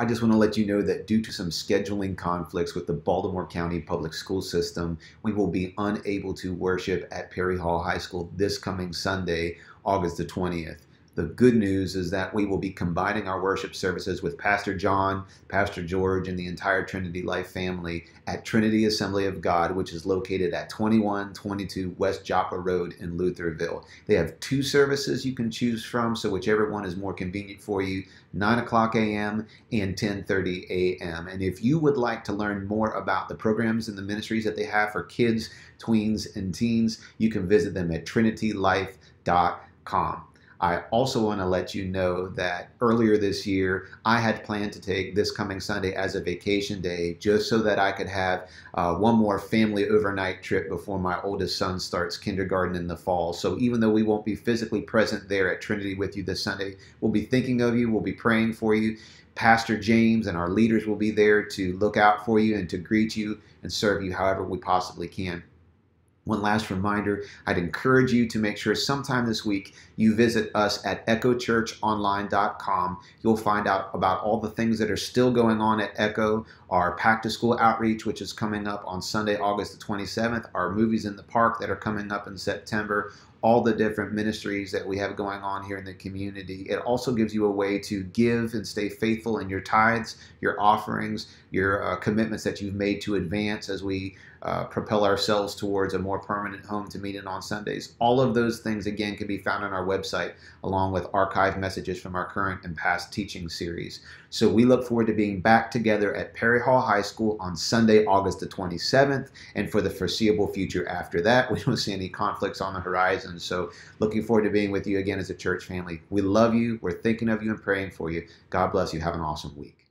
I just want to let you know that due to some scheduling conflicts with the Baltimore County Public School System, we will be unable to worship at Perry Hall High School this coming Sunday, August the 20th. The good news is that we will be combining our worship services with Pastor John, Pastor George, and the entire Trinity Life family at Trinity Assembly of God, which is located at 2122 West Joppa Road in Lutherville. They have two services you can choose from, so whichever one is more convenient for you, 9 o'clock a.m. and 10:30 a.m. And if you would like to learn more about the programs and the ministries that they have for kids, tweens, and teens, you can visit them at TrinityLife.com. I also want to let you know that earlier this year, I had planned to take this coming Sunday as a vacation day just so that I could have one more family overnight trip before my oldest son starts kindergarten in the fall. So even though we won't be physically present there at Trinity with you this Sunday, we'll be thinking of you, we'll be praying for you. Pastor James and our leaders will be there to look out for you and to greet you and serve you however we possibly can. One last reminder, I'd encourage you to make sure sometime this week you visit us at echochurchonline.com. You'll find out about all the things that are still going on at Echo, our Pack to School outreach, which is coming up on Sunday, August the 27th, our Movies in the Park that are coming up in September, all the different ministries that we have going on here in the community. It also gives you a way to give and stay faithful in your tithes, your offerings, your commitments that you've made to advance as we propel ourselves towards a more permanent home to meet in on Sundays. All of those things, again, can be found on our website along with archived messages from our current and past teaching series. So we look forward to being back together at Perry Hall High School on Sunday, August the 27th, and for the foreseeable future after that. We don't see any conflicts on the horizon. And so looking forward to being with you again as a church family. We love you. We're thinking of you and praying for you. God bless you. Have an awesome week.